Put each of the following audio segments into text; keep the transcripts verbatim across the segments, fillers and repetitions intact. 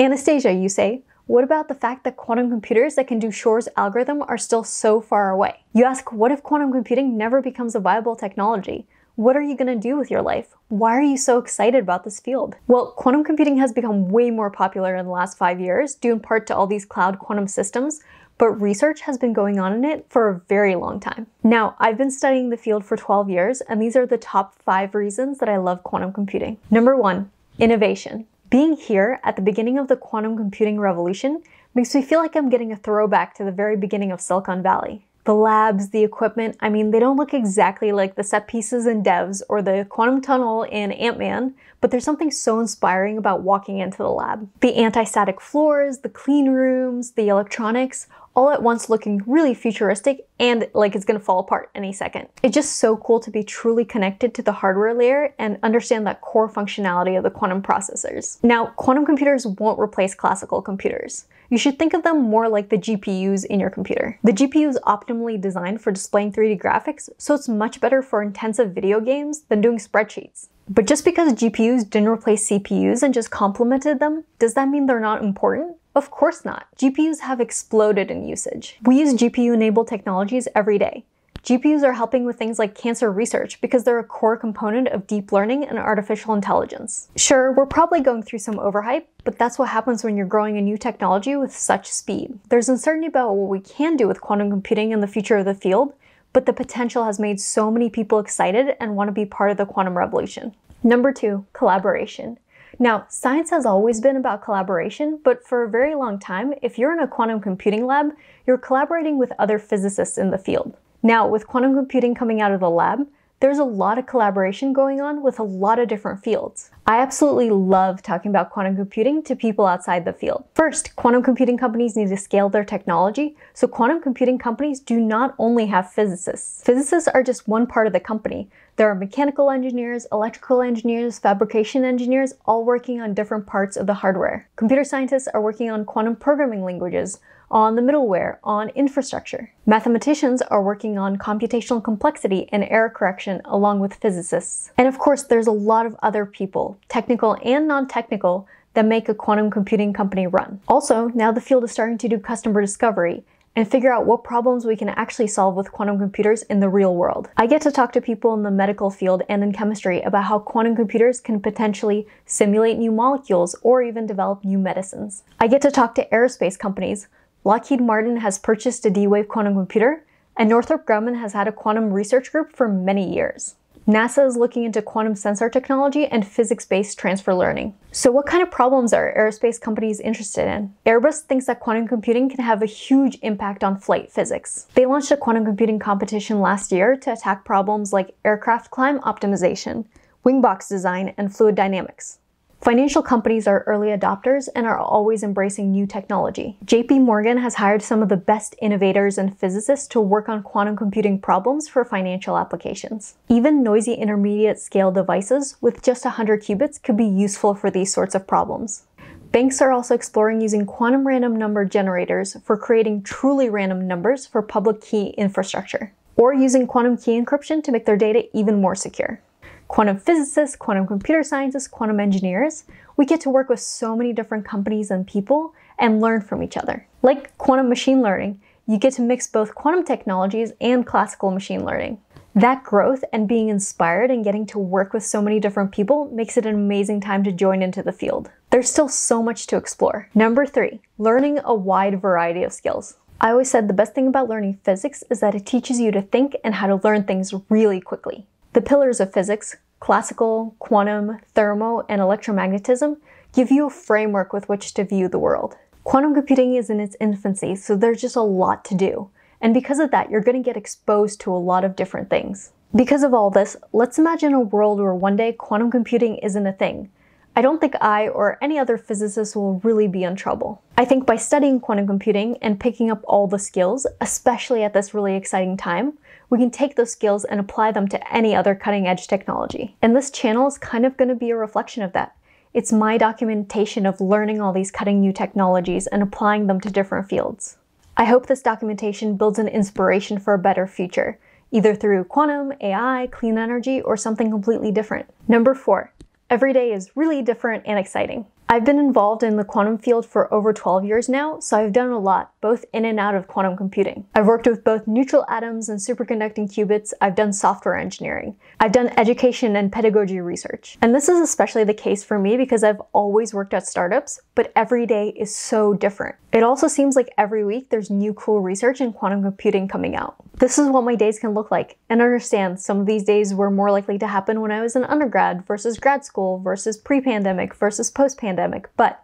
Anastasia, you say, what about the fact that quantum computers that can do Shor's algorithm are still so far away? You ask, what if quantum computing never becomes a viable technology? What are you going to do with your life? Why are you so excited about this field? Well, quantum computing has become way more popular in the last five years, due in part to all these cloud quantum systems, but research has been going on in it for a very long time. Now, I've been studying the field for twelve years, and these are the top five reasons that I love quantum computing. Number one, innovation. Being here at the beginning of the quantum computing revolution makes me feel like I'm getting a throwback to the very beginning of Silicon Valley. The labs, the equipment, I mean, they don't look exactly like the set pieces in Devs or the quantum tunnel in Ant-Man, but there's something so inspiring about walking into the lab. The anti-static floors, the clean rooms, the electronics, all at once looking really futuristic and like it's gonna fall apart any second. It's just so cool to be truly connected to the hardware layer and understand that core functionality of the quantum processors. Now, quantum computers won't replace classical computers. You should think of them more like the G P Us in your computer. The G P U is optimally designed for displaying three D graphics, so it's much better for intensive video games than doing spreadsheets. But just because G P Us didn't replace C P Us and just complemented them, does that mean they're not important? Of course not. G P Us have exploded in usage. We use G P U-enabled technologies every day. G P Us are helping with things like cancer research because they're a core component of deep learning and artificial intelligence. Sure, we're probably going through some overhype, but that's what happens when you're growing a new technology with such speed. There's uncertainty about what we can do with quantum computing and the future of the field, but the potential has made so many people excited and want to be part of the quantum revolution. Number two, collaboration. Now, science has always been about collaboration, but for a very long time, if you're in a quantum computing lab, you're collaborating with other physicists in the field. Now, with quantum computing coming out of the lab, there's a lot of collaboration going on with a lot of different fields. I absolutely love talking about quantum computing to people outside the field. First, quantum computing companies need to scale their technology, so quantum computing companies do not only have physicists. Physicists are just one part of the company. There are mechanical engineers, electrical engineers, fabrication engineers, all working on different parts of the hardware. Computer scientists are working on quantum programming languages, on the middleware, on infrastructure. Mathematicians are working on computational complexity and error correction along with physicists. And of course, there's a lot of other people, technical and non-technical, that make a quantum computing company run. Also, now the field is starting to do customer discovery and figure out what problems we can actually solve with quantum computers in the real world. I get to talk to people in the medical field and in chemistry about how quantum computers can potentially simulate new molecules or even develop new medicines. I get to talk to aerospace companies. Lockheed Martin has purchased a D-Wave quantum computer, and Northrop Grumman has had a quantum research group for many years. NASA is looking into quantum sensor technology and physics-based transfer learning. So what kind of problems are aerospace companies interested in? Airbus thinks that quantum computing can have a huge impact on flight physics. They launched a quantum computing competition last year to attack problems like aircraft climb optimization, wing box design, and fluid dynamics. Financial companies are early adopters and are always embracing new technology. J P Morgan has hired some of the best innovators and physicists to work on quantum computing problems for financial applications. Even noisy intermediate scale devices with just one hundred qubits could be useful for these sorts of problems. Banks are also exploring using quantum random number generators for creating truly random numbers for public key infrastructure, or using quantum key encryption to make their data even more secure. Quantum physicists, quantum computer scientists, quantum engineers, we get to work with so many different companies and people and learn from each other. Like quantum machine learning, you get to mix both quantum technologies and classical machine learning. That growth and being inspired and getting to work with so many different people makes it an amazing time to join into the field. There's still so much to explore. Number three, learning a wide variety of skills. I always said the best thing about learning physics is that it teaches you to think and how to learn things really quickly. The pillars of physics, classical, quantum, thermo, and electromagnetism, give you a framework with which to view the world. Quantum computing is in its infancy, so there's just a lot to do. And because of that, you're going to get exposed to a lot of different things. Because of all this, let's imagine a world where one day quantum computing isn't a thing. I don't think I or any other physicist will really be in trouble. I think by studying quantum computing and picking up all the skills, especially at this really exciting time, we can take those skills and apply them to any other cutting-edge technology. And this channel is kind of going to be a reflection of that. It's my documentation of learning all these cutting new technologies and applying them to different fields. I hope this documentation builds an inspiration for a better future, either through quantum, A I, clean energy, or something completely different. Number four, every day is really different and exciting. I've been involved in the quantum field for over twelve years now, so I've done a lot, both in and out of quantum computing. I've worked with both neutral atoms and superconducting qubits. I've done software engineering. I've done education and pedagogy research. And this is especially the case for me because I've always worked at startups, but every day is so different. It also seems like every week there's new cool research in quantum computing coming out. This is what my days can look like, and understand some of these days were more likely to happen when I was an undergrad versus grad school versus pre-pandemic versus post-pandemic. But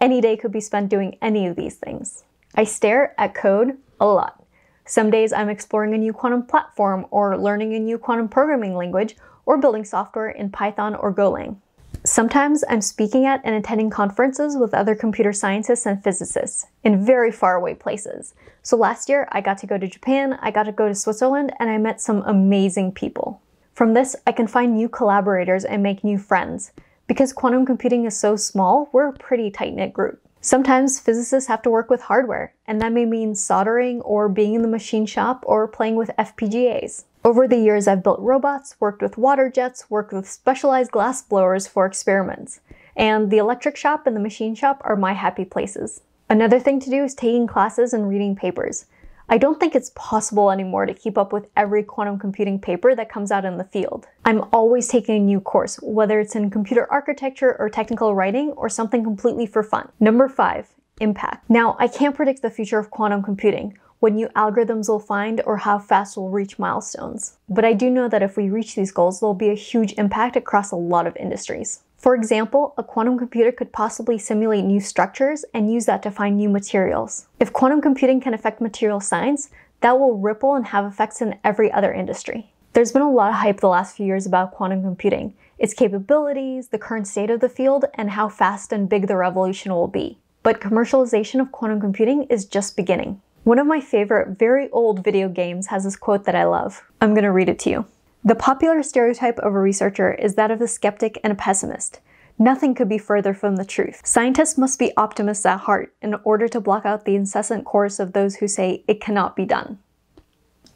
any day could be spent doing any of these things. I stare at code a lot. Some days I'm exploring a new quantum platform or learning a new quantum programming language or building software in Python or Golang. Sometimes I'm speaking at and attending conferences with other computer scientists and physicists in very faraway places. So last year I got to go to Japan, I got to go to Switzerland, and I met some amazing people. From this, I can find new collaborators and make new friends. Because quantum computing is so small, we're a pretty tight-knit group. Sometimes physicists have to work with hardware, and that may mean soldering or being in the machine shop or playing with F P G As. Over the years, I've built robots, worked with water jets, worked with specialized glass blowers for experiments. And the electric shop and the machine shop are my happy places. Another thing to do is taking classes and reading papers. I don't think it's possible anymore to keep up with every quantum computing paper that comes out in the field. I'm always taking a new course, whether it's in computer architecture or technical writing or something completely for fun. Number five, impact. Now, I can't predict the future of quantum computing, what new algorithms we'll find or how fast we'll reach milestones. But I do know that if we reach these goals, there'll be a huge impact across a lot of industries. For example, a quantum computer could possibly simulate new structures and use that to find new materials. If quantum computing can affect material science, that will ripple and have effects in every other industry. There's been a lot of hype the last few years about quantum computing, its capabilities, the current state of the field, and how fast and big the revolution will be. But commercialization of quantum computing is just beginning. One of my favorite, very old video games has this quote that I love. I'm gonna read it to you. The popular stereotype of a researcher is that of the skeptic and a pessimist. Nothing could be further from the truth. Scientists must be optimists at heart in order to block out the incessant chorus of those who say it cannot be done.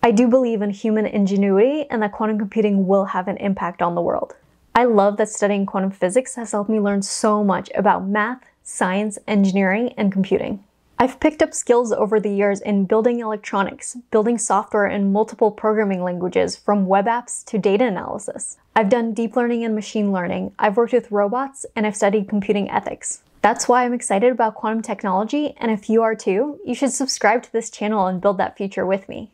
I do believe in human ingenuity and that quantum computing will have an impact on the world. I love that studying quantum physics has helped me learn so much about math, science, engineering, and computing. I've picked up skills over the years in building electronics, building software in multiple programming languages, from web apps to data analysis. I've done deep learning and machine learning, I've worked with robots, and I've studied computing ethics. That's why I'm excited about quantum technology, and if you are too, you should subscribe to this channel and build that future with me.